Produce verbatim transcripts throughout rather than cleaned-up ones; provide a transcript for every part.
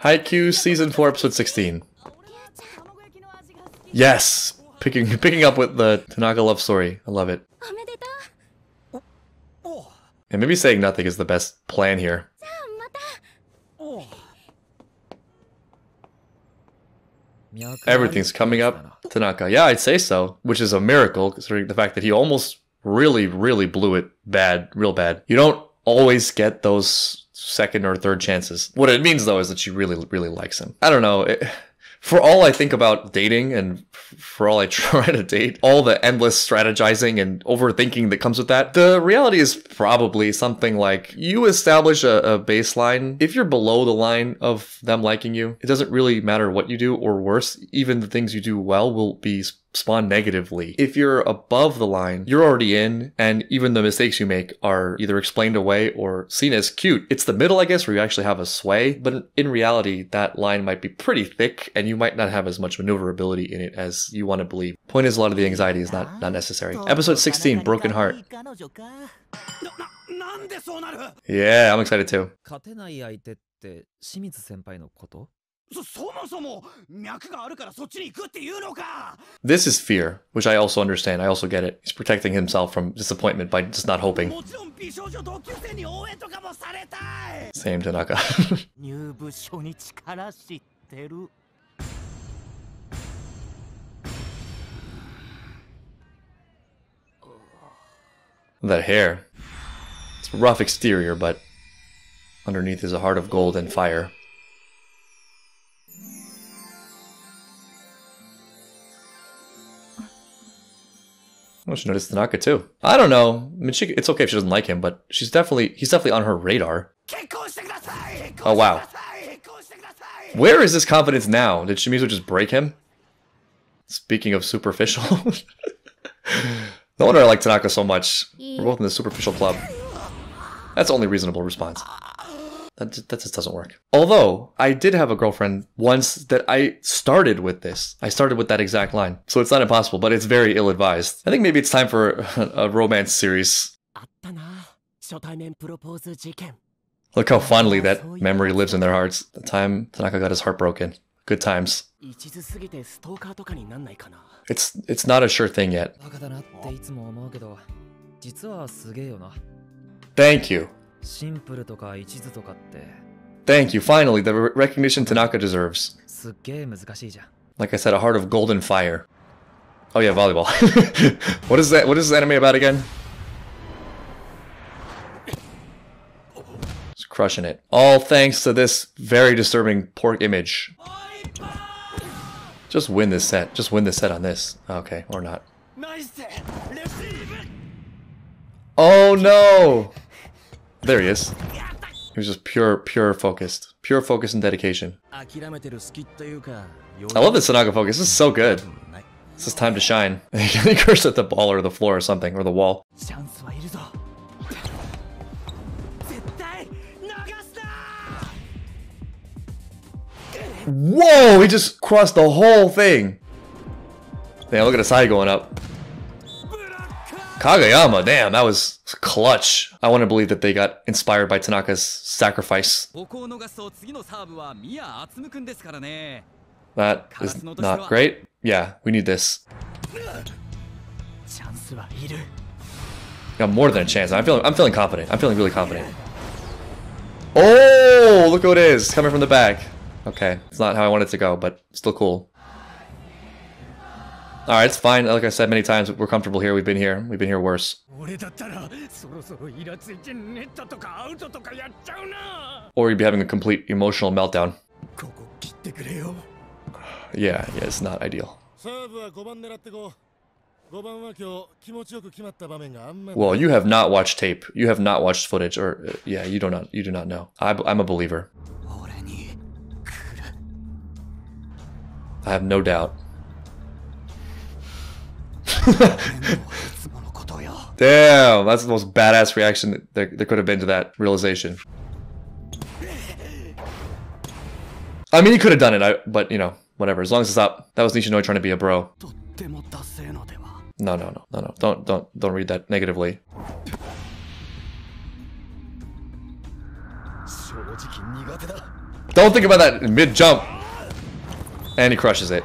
Haikyuu Season four, Episode sixteen. Yes! Picking picking up with the Tanaka love story. I love it. And maybe saying nothing is the best plan here. Everything's coming up, Tanaka. Yeah, I'd say so. Which is a miracle, considering the fact that he almost really, really blew it bad, real bad. You don't always get those second or third chances. What it means, though, is that she really, really likes him. I don't know. It, for all I think about dating and for all I try to date, all the endless strategizing and overthinking that comes with that, the reality is probably something like you establish a, a baseline. If you're below the line of them liking you, it doesn't really matter what you do, or worse, even the things you do well will be spawn negatively. If you're above the line, you're already in, and even the mistakes you make are either explained away or seen as cute. It's the middle, I guess, where you actually have a sway, but in reality, that line might be pretty thick, and you might not have as much maneuverability in it as you want to believe. Point is, a lot of the anxiety is not, not necessary. Episode sixteen, Broken Heart. Yeah, I'm excited too. This is fear, which I also understand. I also get it. He's protecting himself from disappointment by just not hoping. Same Tanaka. That hair. It's a rough exterior, but underneath is a heart of gold and fire. Well, she noticed Tanaka too. I don't know. I mean, she, it's okay if she doesn't like him, but she's definitely, he's definitely on her radar. Oh, wow. Where is this confidence now? Did Shimizu just break him? Speaking of superficial. No wonder I like Tanaka so much. We're both in the superficial club. That's the only reasonable response. That just, that just doesn't work. Although, I did have a girlfriend once that I started with this. I started with that exact line. So it's not impossible, but it's very ill-advised. I think maybe it's time for a romance series. Look how fondly that memory lives in their hearts. The time Tanaka got his heart broken. Good times. It's, it's not a sure thing yet. Thank you. Thank you, finally, the recognition Tanaka deserves. Like I said, a heart of golden fire. Oh yeah, volleyball. What is that? What is this anime about again? Just crushing it. All thanks to this very disturbing pork image. Just win this set. Just win this set on this. Okay, or not. Oh no! There he is. He was just pure, pure focused. Pure focus and dedication. I love this Tanaka focus. This is so good. This is time to shine. He cursed at the ball or the floor or something, or the wall. Whoa! He just crossed the whole thing. Damn, look at his eye going up. Kageyama, damn, that was clutch. I want to believe that they got inspired by Tanaka's sacrifice. That is not great. Yeah, we need this. Got more than a chance. I'm feeling, I'm feeling confident. I'm feeling really confident. Oh, look who it is, coming from the back. Okay, it's not how I wanted it to go, but still cool. All right, it's fine. Like I said many times, we're comfortable here. We've been here. We've been here worse. Or you'd be having a complete emotional meltdown. Yeah, yeah, it's not ideal. Well, you have not watched tape. You have not watched footage, or uh, yeah, you do not. You do not know. I, I'm a believer. I have no doubt. Damn, that's the most badass reaction that there, there could have been to that realization. I mean, he could have done it, I, but you know, whatever. As long as it's up. That was Nishinoya trying to be a bro. No, no, no, no, no. Don't, don't, don't read that negatively. Don't think about that mid-jump. And he crushes it.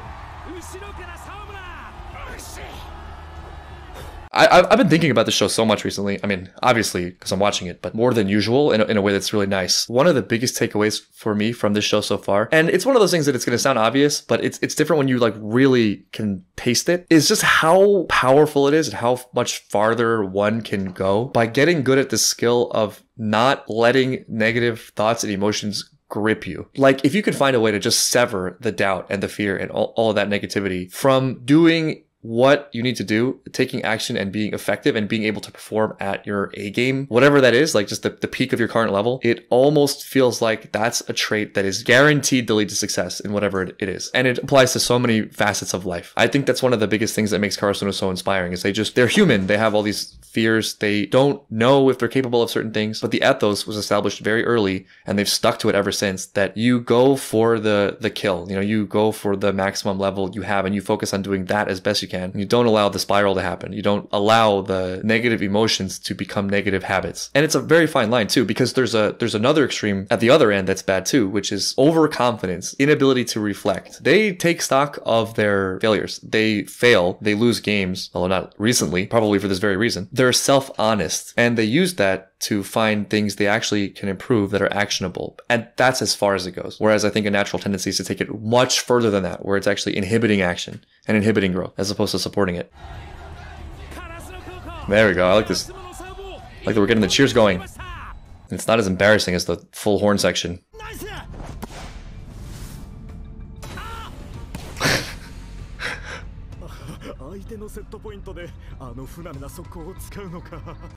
I, I've been thinking about this show so much recently. I mean, obviously, because I'm watching it, but more than usual in a, in a way that's really nice. One of the biggest takeaways for me from this show so far, and it's one of those things that it's going to sound obvious, but it's it's different when you like really can taste it, is just how powerful it is and how much farther one can go by getting good at the skill of not letting negative thoughts and emotions grip you. Like, if you could find a way to just sever the doubt and the fear and all, all of that negativity from doing what you need to do, taking action and being effective and being able to perform at your A game, whatever that is, like just the, the peak of your current level, it almost feels like that's a trait that is guaranteed to lead to success in whatever it, it is. And it applies to so many facets of life. I think that's one of the biggest things that makes Karasuno so inspiring is they just, they're human. They have all these fears. They don't know if they're capable of certain things, but the ethos was established very early and they've stuck to it ever since, that you go for the, the kill, you know, you go for the maximum level you have and you focus on doing that as best you can. You don't allow the spiral to happen. You don't allow the negative emotions to become negative habits. And it's a very fine line too, because there's a there's another extreme at the other end that's bad too, which is overconfidence, inability to reflect. They take stock of their failures. They fail. They lose games, although not recently, probably for this very reason. They're self-honest, and they use that to find things they actually can improve that are actionable. And that's as far as it goes. Whereas I think a natural tendency is to take it much further than that, where it's actually inhibiting action and inhibiting growth as opposed to supporting it. There we go. I like this. I like that we're getting the cheers going. It's not as embarrassing as the full horn section.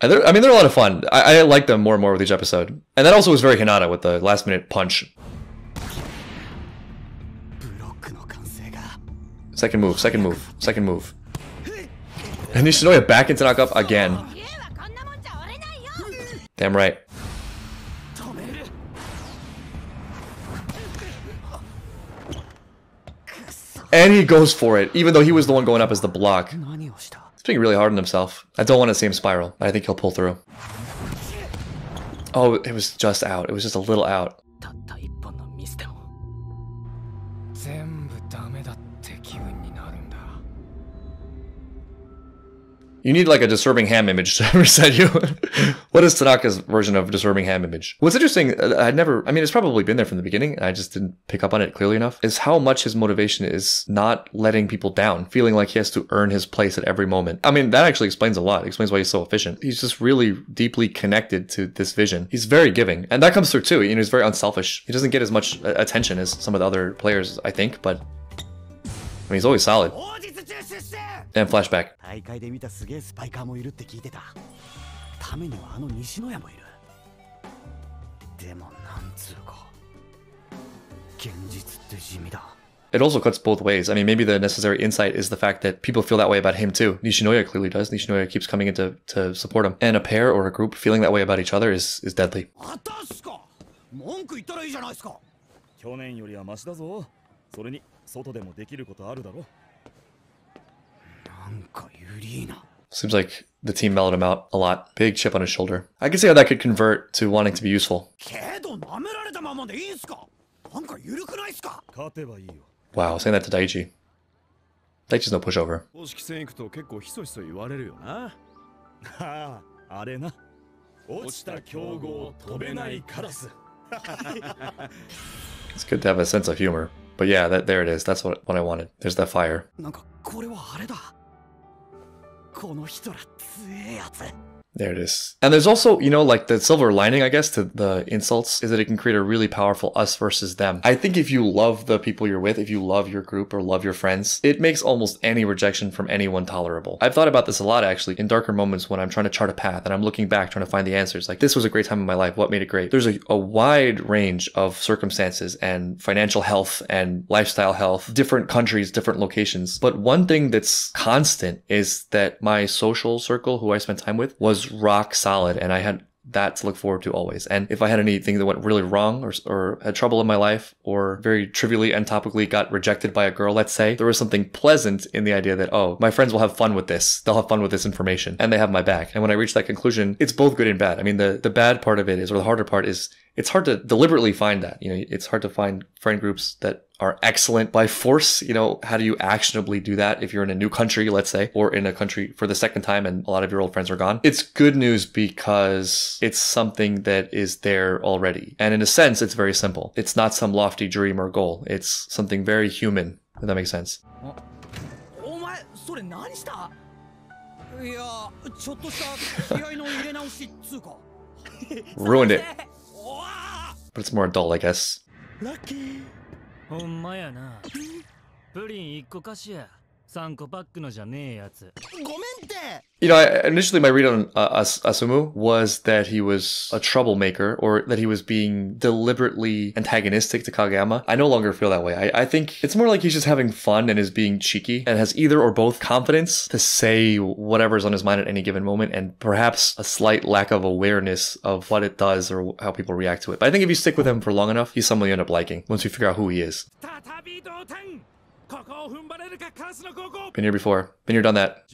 They're, I mean, they're a lot of fun. I, I like them more and more with each episode. And that also was very Hinata with the last minute punch. Second move, second move, second move. And Nishinoya back into Tanaka up again. Damn right. And he goes for it, even though he was the one going up as the block. He's being really hard on himself. I don't want to see him spiral, but I think he'll pull through. Oh, it was just out. It was just a little out. You need like a disturbing ham image to reset you. What is Tanaka's version of disturbing ham image? What's interesting, I'd never, I mean, it's probably been there from the beginning, I just didn't pick up on it clearly enough, is how much his motivation is not letting people down, feeling like he has to earn his place at every moment. I mean, that actually explains a lot. It explains why he's so efficient. He's just really deeply connected to this vision. He's very giving, and that comes through too. You know, he's very unselfish. He doesn't get as much attention as some of the other players, I think, but I mean, he's always solid. And flashback. It also cuts both ways. I mean, maybe the necessary insight is the fact that people feel that way about him too. Nishinoya clearly does. Nishinoya keeps coming in to, to support him. And a pair or a group feeling that way about each other is, is deadly. Seems like the team mellowed him out a lot. Big chip on his shoulder. I can see how that could convert to wanting to be useful. Wow, saying that to Daichi. Daichi's no pushover. It's good to have a sense of humor. But yeah, that, there it is. That's what, what I wanted. There's that fire. There it is. And there's also, you know, like the silver lining, I guess, to the insults is that it can create a really powerful us versus them. I think if you love the people you're with, if you love your group or love your friends, it makes almost any rejection from anyone tolerable. I've thought about this a lot, actually, in darker moments when I'm trying to chart a path and I'm looking back, trying to find the answers. Like, this was a great time in my life. What made it great? There's a, a wide range of circumstances and financial health and lifestyle health, different countries, different locations. But one thing that's constant is that my social circle, who I spent time with, was rock solid, and I had that to look forward to always. And if I had anything that went really wrong or, or had trouble in my life or very trivially and topically got rejected by a girl, let's say, there was something pleasant in the idea that, oh, my friends will have fun with this. They'll have fun with this information and they have my back. And when I reached that conclusion, it's both good and bad. I mean, the, the bad part of it is, or the harder part is, it's hard to deliberately find that. You know, it's hard to find friend groups that are excellent by force. You know, how do you actionably do that if you're in a new country, let's say, or in a country for the second time and a lot of your old friends are gone? It's good news because it's something that is there already. And in a sense, it's very simple. It's not some lofty dream or goal. It's something very human, if that makes sense. Ruined it. But it's more adult, I guess. You know, I, initially my read on uh, As Asumu was that he was a troublemaker, or that he was being deliberately antagonistic to Kageyama. I no longer feel that way. I, I think it's more like he's just having fun and is being cheeky and has either or both confidence to say whatever's on his mind at any given moment, and perhaps a slight lack of awareness of what it does or how people react to it. But I think if you stick with him for long enough, he's someone you end up liking once you figure out who he is. Been here before. Been here, done that.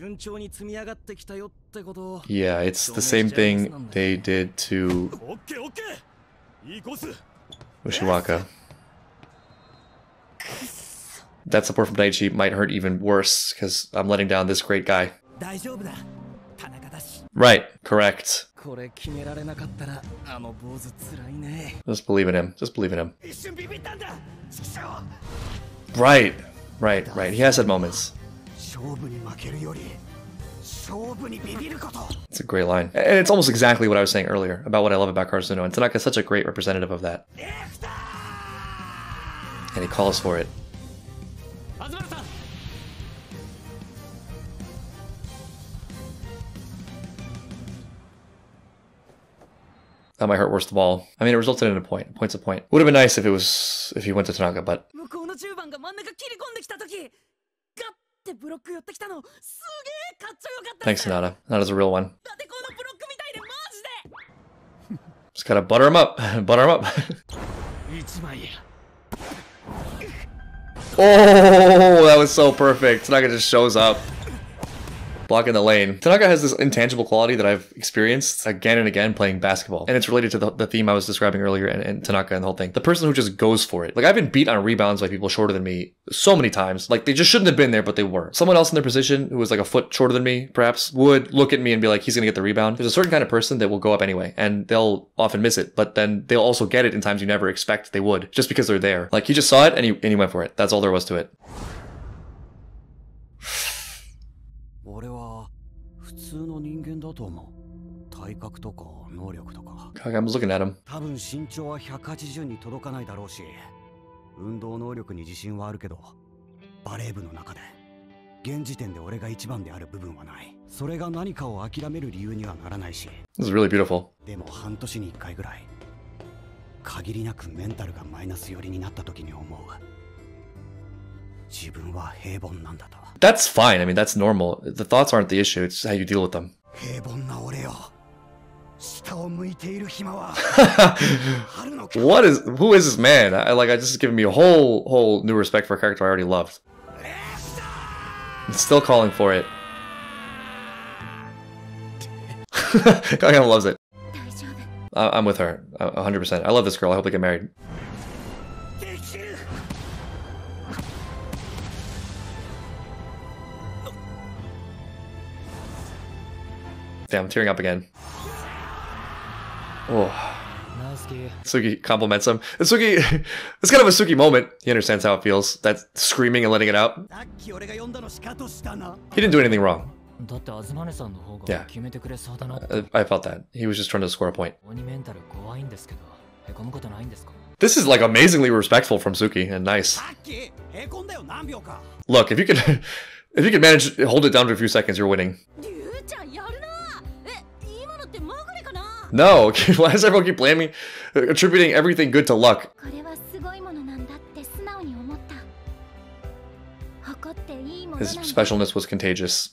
Yeah, it's the same thing they did to Ushiwaka. That support from Daichi might hurt even worse, because I'm letting down this great guy. Right, correct. Just believe in him. Just believe in him. Right. Right, right. He has had moments. It's a great line. And it's almost exactly what I was saying earlier about what I love about Karasuno. And Tanaka is such a great representative of that. And he calls for it. That might hurt worse of all. I mean, it resulted in a point. Point's a point. Would have been nice if it was if he went to Tanaka, but thanks, Hinata. Hinata's a real one. Just gotta butter him up. Butter him up. Oh, that was so perfect. Tanaka just shows up. Blocking the lane. Tanaka has this intangible quality that I've experienced again and again playing basketball. And it's related to the, the theme I was describing earlier, and, and Tanaka and the whole thing. The person who just goes for it. Like, I've been beat on rebounds by people shorter than me so many times. Like, they just shouldn't have been there, but they were. Someone else in their position who was like a foot shorter than me, perhaps, would look at me and be like, he's gonna get the rebound. There's a certain kind of person that will go up anyway, and they'll often miss it, but then they'll also get it in times you never expect they would, just because they're there. Like, he just saw it, and he, and he went for it. That's all there was to it. Kageyama was looking at him. This is really beautiful. That's fine. I mean, that's normal. The thoughts aren't the issue. It's how you deal with them. What is? Who is this man? I, like, I just giving me a whole, whole new respect for a character I already loved. I'm still calling for it. Kageyama loves it. I, I'm with her, one hundred percent. I love this girl. I hope they get married. Damn, I'm tearing up again. Oh. Tsuki compliments him. And Tsuki, it's kind of a Tsuki moment. He understands how it feels. That's screaming and letting it out. He didn't do anything wrong. Yeah. I felt that. He was just trying to score a point. This is like amazingly respectful from Tsuki and nice. Look, if you can, if you can manage to hold it down for a few seconds, you're winning. No, why does everyone keep blaming, attributing everything good to luck? His specialness was contagious.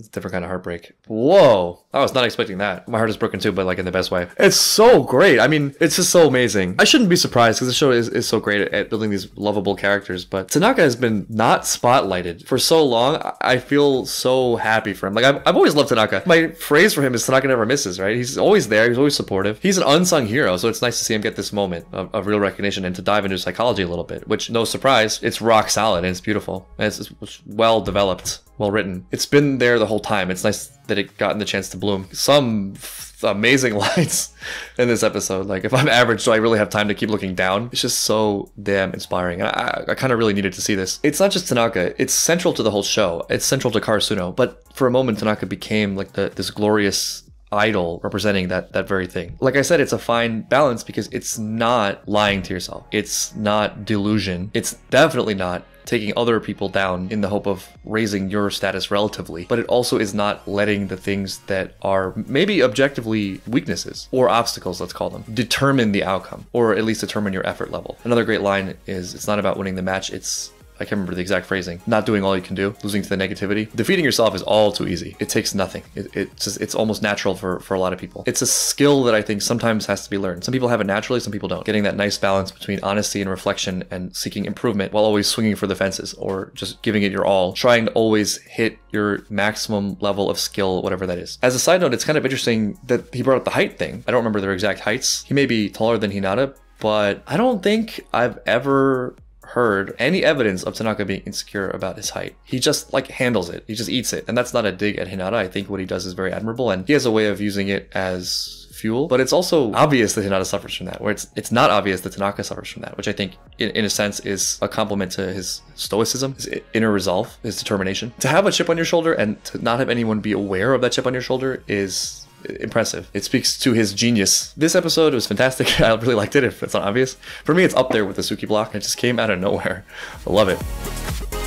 It's a different kind of heartbreak. Whoa. I was not expecting that. My heart is broken too, but like in the best way. It's so great. I mean, it's just so amazing. I shouldn't be surprised because the show is, is so great at, at building these lovable characters, but Tanaka has been not spotlighted for so long. I feel so happy for him. Like, I've, I've always loved Tanaka. My phrase for him is Tanaka never misses, right? He's always there. He's always supportive. He's an unsung hero, so it's nice to see him get this moment of, of real recognition and to dive into psychology a little bit, which, no surprise, it's rock solid and it's beautiful. And it's, it's well developed. Well written. It's been there the whole time. It's nice that it gotten the chance to bloom. Some f amazing lines in this episode. Like, if I'm average, do I really have time to keep looking down? It's just so damn inspiring. And I, I kind of really needed to see this. It's not just Tanaka. It's central to the whole show. It's central to Karasuno. But for a moment, Tanaka became like the, this glorious idol representing that that very thing. Like I said, it's a fine balance because it's not lying to yourself. It's not delusion. It's definitely not taking other people down in the hope of raising your status relatively, but it also is not letting the things that are maybe objectively weaknesses or obstacles, let's call them, determine the outcome, or at least determine your effort level. Another great line is, it's not about winning the match, it's, I can't remember the exact phrasing, not doing all you can do, losing to the negativity. Defeating yourself is all too easy. It takes nothing. It, it's just, it's almost natural for, for a lot of people. It's a skill that I think sometimes has to be learned. Some people have it naturally, some people don't. Getting that nice balance between honesty and reflection and seeking improvement while always swinging for the fences or just giving it your all, trying to always hit your maximum level of skill, whatever that is. As a side note, it's kind of interesting that he brought up the height thing. I don't remember their exact heights. He may be taller than Hinata, but I don't think I've ever heard any evidence of Tanaka being insecure about his height. He just like handles it. He just eats it. And that's not a dig at Hinata. I think what he does is very admirable, and he has a way of using it as fuel, but it's also obvious that Hinata suffers from that, where it's it's not obvious that Tanaka suffers from that, which I think in, in a sense is a compliment to his stoicism, his inner resolve, his determination. To have a chip on your shoulder and to not have anyone be aware of that chip on your shoulder is impressive. It speaks to his genius. This episode was fantastic. I really liked it, if it's not obvious. For me, it's up there with the Tsuki block. It just came out of nowhere. I love it.